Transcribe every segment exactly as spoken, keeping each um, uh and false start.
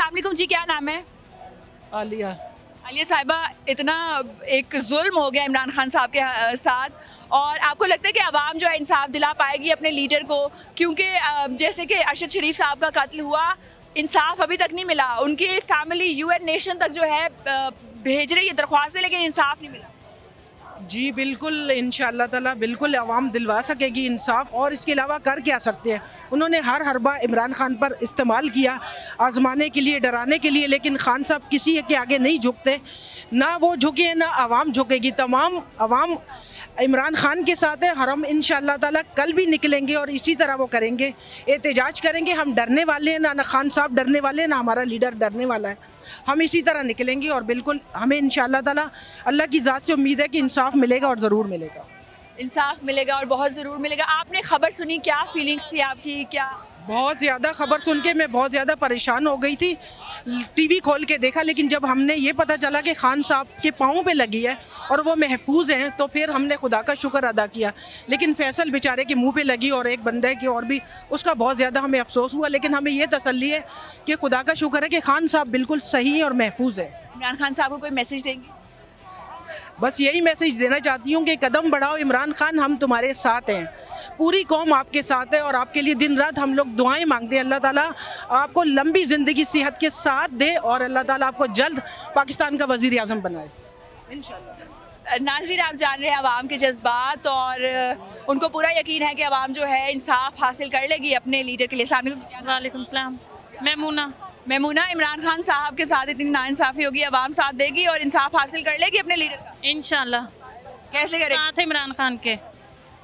अस्सलामुअलैकुम जी, क्या नाम है? आलिया। आलिया साहिबा, इतना एक जुल्म हो गया इमरान खान साहब के साथ, और आपको लगता है कि आवाम जो है इंसाफ दिला पाएगी अपने लीडर को? क्योंकि जैसे कि अरशद शरीफ साहब का कत्ल हुआ, इंसाफ अभी तक नहीं मिला, उनकी फैमिली यूएन नेशन तक जो है भेज रही है दरख्वास्तें, लेकिन इंसाफ नहीं मिला। जी बिल्कुल, इंशाअल्लाह ताला बिल्कुल आवाम दिलवा सकेगी इंसाफ। और इसके अलावा कर क्या सकते हैं? उन्होंने हर हरबा इमरान खान पर इस्तेमाल किया, आजमाने के लिए, डराने के लिए, लेकिन खान साहब किसी के आगे नहीं झुकते, ना वो झुके ना आवाम झुकेगी। तमाम आवाम इमरान खान के साथ है। हम इंशाअल्लाह ताला कल भी निकलेंगे और इसी तरह वो करेंगे, एहतजाज करेंगे। हम डरने वाले हैं ना, ना खान साहब डरने वाले हैं ना हमारा लीडर डरने वाला है। हम इसी तरह निकलेंगे और बिल्कुल हमें इंशाअल्लाह ताला अल्लाह की ज़ात से उम्मीद है कि इंसाफ मिलेगा, और ज़रूर मिलेगा। इंसाफ मिलेगा और बहुत ज़रूर मिलेगा। आपने खबर सुनी, क्या फीलिंग्स थी आपकी? क्या बहुत ज़्यादा खबर सुन के मैं बहुत ज़्यादा परेशान हो गई थी। टीवी खोल के देखा, लेकिन जब हमने ये पता चला कि खान साहब के पाँव पे लगी है और वो महफूज हैं, तो फिर हमने खुदा का शुक्र अदा किया। लेकिन फैसल बेचारे के मुंह पे लगी और एक बंदे के और भी, उसका बहुत ज़्यादा हमें अफसोस हुआ। लेकिन हमें ये तसल्ली है कि खुदा का शुक्र है कि खान साहब बिल्कुल सही और महफूज है। इमरान खान साहब को कोई मैसेज देंगे? बस यही मैसेज देना चाहती हूँ कि कदम बढ़ाओ इमरान खान, हम तुम्हारे साथ हैं, पूरी कौम आपके साथ है, और आपके लिए दिन रात हम लोग दुआएं मांगते हैं। अल्लाह ताला आपको लंबी ज़िंदगी सेहत के साथ दे, और अल्लाह ताला आपको जल्द पाकिस्तान का वज़ीर आज़म बनाए, इंशाल्लाह। नाज़रीन, आप जान रहे हैं आवाम के जज्बात, और उनको पूरा यकीन है कि आवाम जो है इंसाफ हासिल कर लेगी अपने लीडर के लिए। वालेकुम सलाम। मैमूना। मैमूना, इमरान खान साहब के साथ इतनी नाइंसाफ़ी होगी, आवाम साथ देगी और इंसाफ हासिल कर लेगी अपने लीडर का, इंशाल्लाह। कैसे करें? साथ इमरान खान के।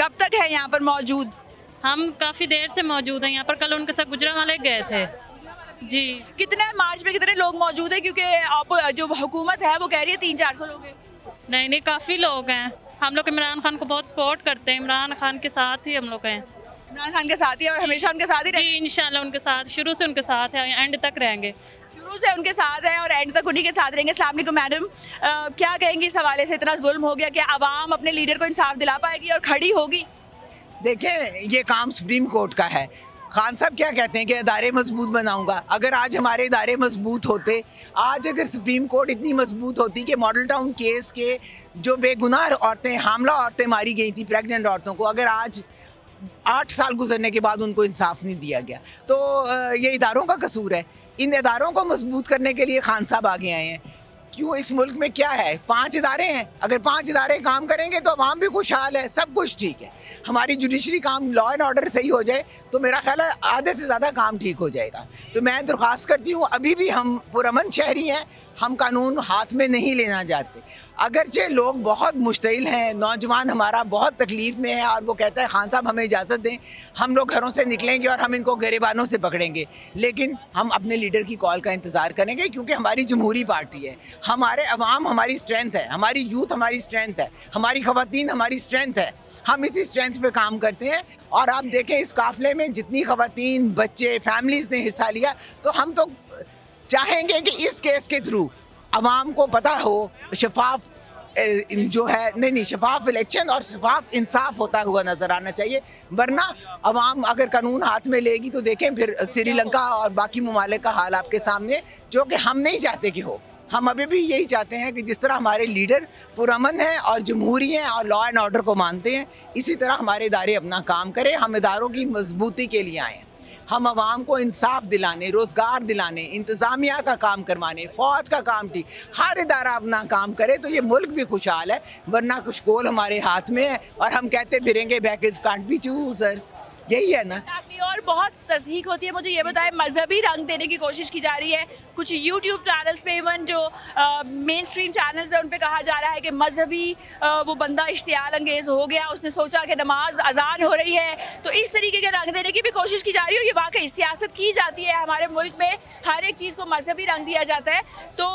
कब तक है यहाँ पर मौजूद? हम काफ़ी देर से मौजूद हैं यहाँ पर, कल उनके साथ गुजरांवाले गए थे जी। कितने मार्च में कितने लोग मौजूद हैं? क्योंकि जो हुकूमत है वो कह रही है तीन चार सौ लोग हैं। नहीं नहीं, काफ़ी लोग हैं। हम लोग इमरान खान को बहुत सपोर्ट करते हैं, इमरान खान के साथ ही हम लोग हैं, इमरान खान के साथ ही, और हमेशा उनके साथ ही रहेंगे इंशाल्लाह। उनके साथ शुरू से उनके साथ है, एंड तक रहेंगे। शुरू से उनके साथ है और एंड तक उन्हीं के साथ रहेंगे। अस्सलाम वालेकुम मैडम, क्या कहेंगी इस हवाले से? इतना जुल्म हो गया, क्या आवाम अपने लीडर को इंसाफ दिला पाएगी और खड़ी होगी? देखें, ये काम सुप्रीम कोर्ट का है। खान साहब क्या कहते हैं कि अदारे मजबूत बनाऊंगा। अगर आज हमारे इदारे मजबूत होते, आज अगर सुप्रीम कोर्ट इतनी मजबूत होती कि मॉडल टाउन केस के जो बेगुनाह औरतें, हमला औरतें मारी गई थी, प्रेगनेंट औरतों को, अगर आज आठ साल गुजरने के बाद उनको इंसाफ नहीं दिया गया, तो ये इदारों का कसूर है। इन इदारों को मजबूत करने के लिए खान साहब आगे आए हैं। क्यों? इस मुल्क में क्या है, पांच इदारे हैं। अगर पांच इदारे काम करेंगे तो आवाम भी खुशहाल है, सब कुछ ठीक है। हमारी जुडिशरी काम, लॉ एंड ऑर्डर सही हो जाए तो मेरा ख्याल है आधे से ज़्यादा काम ठीक हो जाएगा। तो मैं दरख्वास्त करती हूँ, अभी भी हम पुरअमन शहरी हैं, हम कानून हाथ में नहीं लेना चाहते। अगरचे लोग बहुत मुश्तिल हैं, नौजवान हमारा बहुत तकलीफ़ में है, और वो कहता है खान साहब हमें इजाज़त दें, हम लोग घरों से निकलेंगे और हम इनको गिरेबानों से पकड़ेंगे, लेकिन हम अपने लीडर की कॉल का इंतज़ार करेंगे, क्योंकि हमारी जमहूरी पार्टी है, हमारे अवाम हमारी स्ट्रेंथ है, हमारी यूथ हमारी स्ट्रेंथ है, हमारी ख़वातीन हमारी स्ट्रेंथ है। हम इसी स्ट्रेंथ पर काम करते हैं, और आप देखें इस काफ़िले में जितनी ख़वातीन, बच्चे, फैमिलीज़ ने हिस्सा लिया, तो हम तो चाहेंगे कि इस केस के थ्रू आवाम को पता हो, शफाफ जो है, नहीं नहीं शफाफ इलेक्शन और शफाफ इंसाफ होता हुआ नज़र आना चाहिए। वरना आवाम अगर कानून हाथ में लेगी तो देखें फिर श्रीलंका और बाकी ममालिक का हाल आपके सामने, जो कि हम नहीं चाहते कि हो। हम अभी भी यही चाहते हैं कि जिस तरह हमारे लीडर पुरअमन हैं और जमहूरी हैं और लॉ एंड ऑर्डर को मानते हैं, इसी तरह हमारे इदारे अपना काम करें। हम इदारों की मजबूती के लिए आए हैं, हम आवाम को इंसाफ दिलाने, रोज़गार दिलाने, इंतज़ामिया का काम करवाने, फ़ौज का काम, ठीक हर इदारा अपना काम करे तो ये मुल्क भी खुशहाल है। वरना कुछ गोल हमारे हाथ में है और हम कहते फिरेंगे बैकर्स कांट बी चूज़र्स, यही है ना। और बहुत तस्दीक होती है। मुझे ये बताएं, मजहबी रंग देने की कोशिश की जा रही है कुछ यूट्यूब चैनल्स पे, इवन जो मेन स्ट्रीम चैनल्स हैं उन पे कहा जा रहा है कि मजहबी वो बंदा इश्तियाल अंगेज़ हो गया, उसने सोचा कि नमाज अजान हो रही है, तो इस तरीके के रंग देने की भी कोशिश की जा रही है। और ये वाकई सियासत की जाती है हमारे मुल्क में, हर एक चीज़ को मजहबी रंग दिया जाता है। तो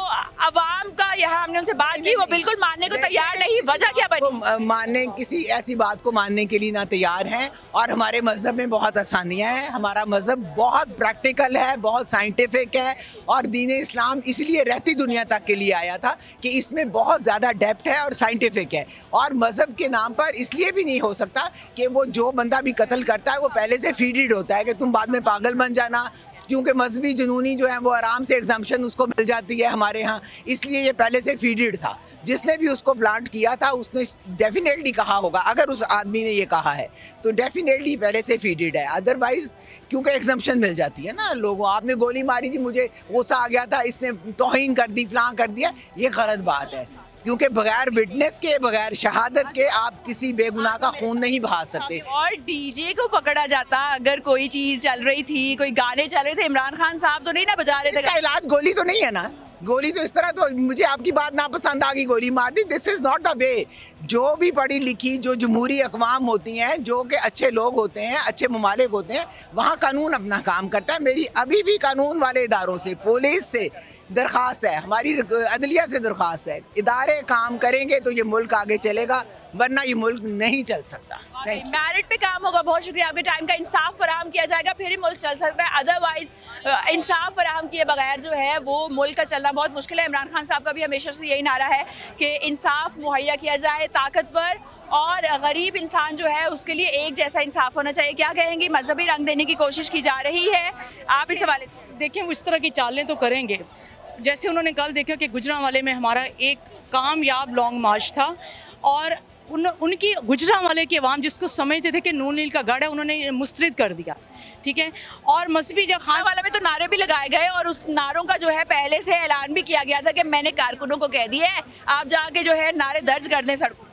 आवाम का, यहाँ हमने उनसे बात की, वो बिल्कुल मानने को तैयार नहीं। वजह क्या बनी? मानने, किसी ऐसी बात को मानने के लिए ना तैयार हैं, और हमारे मजहब में बहुत आसानियाँ हैं। हमारा मजहब बहुत प्रैक्टिकल है, बहुत साइंटिफिक है, और दीन इस्लाम इसलिए रहती दुनिया तक के लिए आया था कि इसमें बहुत ज़्यादा डेप्थ है और साइंटिफिक है। और मजहब के नाम पर इसलिए भी नहीं हो सकता कि वो जो बंदा भी कत्ल करता है वो पहले से फीडेड होता है कि तुम बाद में पागल बन जाना, क्योंकि मजहबी जुनूनी जो है वो आराम से एग्जाम्पशन उसको मिल जाती है हमारे यहाँ, इसलिए ये पहले से फीडेड था। जिसने भी उसको प्लांट किया था उसने डेफिनेटली कहा होगा, अगर उस आदमी ने ये कहा है तो डेफिनेटली पहले से फीडेड है, अदरवाइज क्योंकि एग्जाम्पशन मिल जाती है ना लोगों, आपने गोली मारी थी, मुझे गुस्सा आ गया था, इसने तौहीन कर दी, फलां कर दिया, ये गलत बात है। क्योंकि बगैर विटनेस के, बगैर शहादत के आप किसी बेगुनाह का खून नहीं बहा सकते। और डीजे को पकड़ा जाता अगर कोई चीज़ चल रही थी, कोई गाने चल रहे थे, इमरान खान साहब तो नहीं ना बजा रहे थे। इसका इलाज गोली तो नहीं है ना, गोली तो इस तरह तो मुझे आपकी बात नापसंद आ गई, गोली मार दी, this is not the way. जो भी पढ़ी लिखी जो जमहूरी अकवाम होती हैं, जो कि अच्छे लोग होते हैं, अच्छे ममालिक होते हैं, वहाँ कानून अपना काम करता है। मेरी अभी भी कानून वाले इदारों से, पुलिस से दरख्वास्त है, हमारी अदलिया से दरख्वास्त है, इदारे काम करेंगे तो ये मुल्क आगे चलेगा, वरना ये मुल्क नहीं चल सकता। मेरिट पे काम होगा। बहुत शुक्रिया आपके टाइम का। इंसाफ फराहम किया जाएगा फिर ही मुल्क चल सकता है, अदरवाइज इंसाफ फराहम किए बगैर जो है वो मुल्क का चलना बहुत मुश्किल है। इमरान खान साहब का भी हमेशा से यही नारा है कि इंसाफ मुहैया किया जाए, ताकतवर और गरीब इंसान जो है उसके लिए एक जैसा इंसाफ होना चाहिए। क्या कहेंगी, मजहबी रंग देने की कोशिश की जा रही है, आप इस हवाले से? देखिए, उस तरह की चालें तो करेंगे जैसे उन्होंने कल देखा कि गुजरांवाले में हमारा एक कामयाब लॉन्ग मार्च था, और उन उनकी गुजरांवाले की आवाम जिसको समझते थे कि नून लीग का गढ़ है, उन्होंने मुस्तरद कर दिया। ठीक है, और मजहबी जो खान वाला में तो नारे भी लगाए गए, और उस नारों का जो है पहले से ऐलान भी किया गया था कि मैंने कारकुनों को कह दिया है आप जाके जो है नारे दर्ज कर दें सड़कों।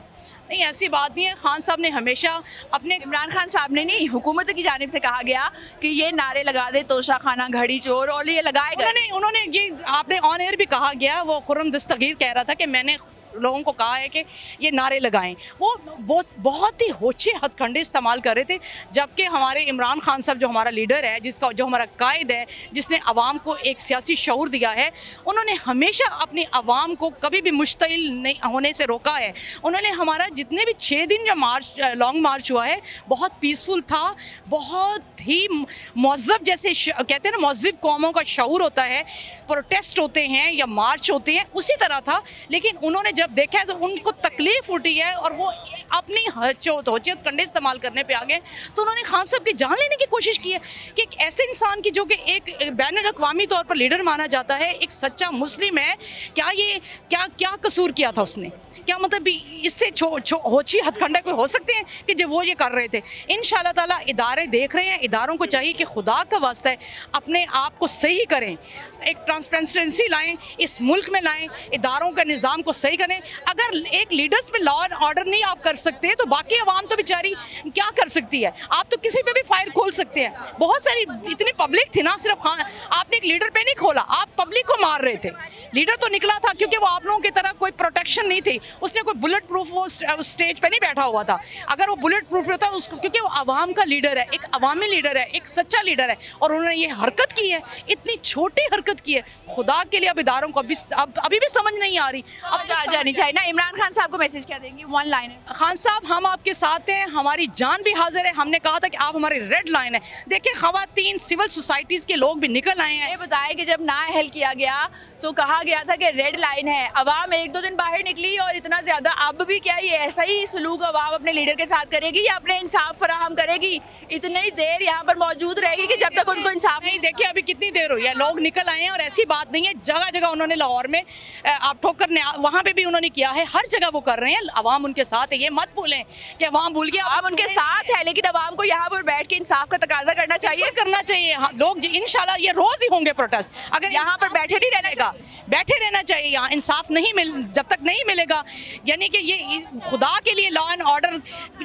नहीं, ऐसी बात नहीं है। खान साहब ने हमेशा अपने, इमरान खान साहब ने नहीं, हुकूमत की जानिब से कहा गया कि ये नारे लगा दे, तोशा खाना, घड़ी चोर, और ये लगाए गए। उन्होंने उन्होंने ये आपने ऑन एयर भी कहा गया, वो खुर्रम दस्तगीर कह रहा था कि मैंने लोगों को कहा है कि ये नारे लगाएं। वो बहुत बहुत ही होछे हथकंडे इस्तेमाल कर रहे थे, जबकि हमारे इमरान खान साहब जो हमारा लीडर है, जिसका जो हमारा कायद है, जिसने आवाम को एक सियासी शऊर दिया है, उन्होंने हमेशा अपनी आवाम को कभी भी मुश्तिल नहीं होने से रोका है। उन्होंने हमारा जितने भी छः दिन जो मार्च लॉन्ग मार्च हुआ है बहुत पीसफुल था, बहुत ही महजब, जैसे कहते हैं ना महजब कौमों का शऊर होता है, प्रोटेस्ट होते हैं या मार्च होते हैं, उसी तरह था। लेकिन उन्होंने जब देखा है तो उनको तकलीफ उठी है और वो अपनी हचोत होचियत कंडे इस्तेमाल करने पे आ गए, तो उन्होंने खान साहब की जान लेने की कोशिश की है कि एक ऐसे इंसान की जो कि एक बैनुल अक़वामी तौर पर लीडर माना जाता है, एक सच्चा मुस्लिम है, क्या ये क्या क्या कसूर किया था उसने? क्या मतलब इससे होछी हथकंडा कोई हो सकते हैं कि जब वो ये कर रहे थे? इंशाल्लाह ताला इदारे देख रहे हैं, इदारों को चाहिए कि खुदा का वास्ता है अपने आप को सही करें, एक ट्रांसपेरेंसी लाएँ, इस मुल्क में लाएँ, इदारों का निज़ाम को सही करें। अगर एक लीडर्स पे लॉ एंड ऑर्डर नहीं आप कर सकते तो बाकी आवाम तो बेचारी क्या कर सकती है? आप तो किसी पे भी फायर खोल सकते हैं। बहुत सारी इतनी पब्लिक थी ना, सिर्फ खान आपने एक लीडर पे नहीं खोला, आप पब्लिक को मार रहे थे। लीडर तो निकला था क्योंकि वो आप लोगों की तरह कोई प्रोटेक्शन नहीं थी, उसने कोई बुलेट प्रूफ वो स्टेज पर नहीं बैठा हुआ था। अगर वो बुलेट प्रूफ होता उसको, क्योंकि वो आवाम का लीडर है, एक अवामी लीडर है, एक सच्चा लीडर है, और उन्होंने ये हरकत की है, इतनी छोटी हरकत की है। खुदा के लिए अब इदारों को अभी अभी भी समझ नहीं आ रही, अब नहीं चाहिए ना। इमरान खान साहब को मैसेज क्या देंगे, वन लाइन? खान साहब, हम आपके साथ हैं, हमारी जान भी हाजिर है, हमने कहा था कि आप हमारी रेड लाइन है। देखिए, खवातीन, सिविल सोसाइटीज़ के लोग भी निकल आए हैं। ये बताया कि जब नाअहल किया गया तो कहा गया था कि रेड लाइन है, अवाम एक दो दिन बाहर निकली और इतना ज़्यादा। अब भी क्या ये ऐसा ही सलूक अवाम अपने लीडर के साथ करेगी या अपने इंसाफ फराहम करेगी? इतनी देर यहाँ पर मौजूद रहेगी कि जब तक उनको इंसाफ नहीं? देखिए, अभी कितनी देर हुई है, लोग निकल आए हैं, और ऐसी बात नहीं है। जगह जगह उन्होंने लाहौर में आप ठोकर ने वहाँ पर उन्होंने किया है, हर जगह वो कर रहे हैं, अवाम उनके साथ है। ये मत भूलें कि अवाम भूल गया, अवाम उनके साथ है, लेकिन अवाम को यहाँ पर बैठ के इंसाफ का तकाजा करना चाहिए करना चाहिए हाँ, लोग इंशाल्लाह ये रोज ही होंगे प्रोटेस्ट, अगर यहाँ पर बैठे नहीं रहेगा, बैठे रहना चाहिए। यहाँ इंसाफ नहीं मिल जब तक नहीं मिलेगा, यानी कि ये खुदा के लिए लॉ एंड ऑर्डर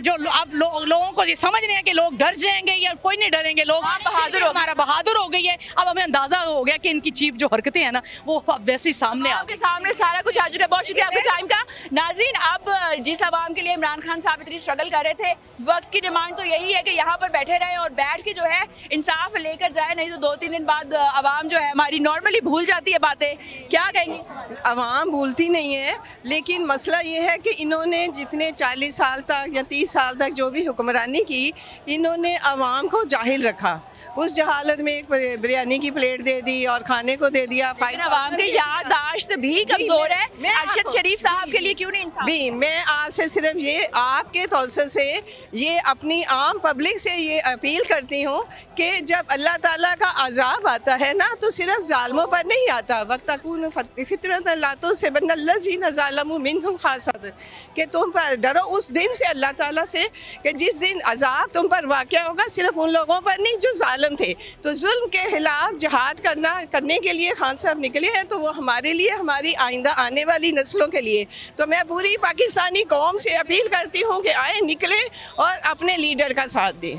जो अब लो, लोगों को ये समझ रहे हैं कि लोग डर जाएंगे या कोई नहीं डरेंगे, लोग बहादुर हमारा बहादुर हो गई है। अब हमें अंदाजा हो गया कि इनकी चीप जो हरकतें हैं ना वो वैसे ही सामने आ गई, सामने सारा कुछ आ चुका है। बहुत आपके टाइम का। नाज़रीन, अब जिस आवाम के लिए इमरान खान साहब इतनी स्ट्रगल कर रहे थे, वक्त की डिमांड तो यही है कि यहाँ पर बैठे रहें और बैठ के जो है इंसाफ लेकर जाए, नहीं तो दो तीन दिन बाद आवाम जो है हमारी नॉर्मली भूल जाती है बातें। क्या कहेंगी? आवाम भूलती नहीं है, लेकिन मसला ये है कि इन्होंने जितने चालीस साल तक या तीस साल तक जो भी हुक्मरानी की, इन्होंने आवाम को जाहिल रखा। उस जहालत में एक बिरयानी की प्लेट दे दी और खाने को दे दिया। आवाम की याददाश्त भी कमजोर है, अरशद शरीफ साहब के लिए क्यों नहीं इंसाफ भी? मैं आपसे सिर्फ ये आपके तौसर से ये अपनी आम पब्लिक से ये अपील करती हूँ कि जब अल्लाह ताला का अजाब आता है ना तो सिर्फ जालमों पर नहीं आता, वत्तकून फितरत लातो से बन्नल्लज़ीन ज़ालमू मिनकुम खासत, कि तुम पर डरो उस दिन से अल्लाह ताला से कि जिस दिन अजाब तुम पर वाक़या होगा सिर्फ उन लोगों पर नहीं जो जालिम थे। तो जुल्म के खिलाफ जहाद करना करने के लिए खान साहब निकले हैं, तो वो हमारे लिए, हमारी आइंदा आने वाली नस्लों के लिए। तो मैं पूरी पाकिस्तानी कौम से अपील करती हूँ कि आए निकलें और अपने लीडर का साथ दें।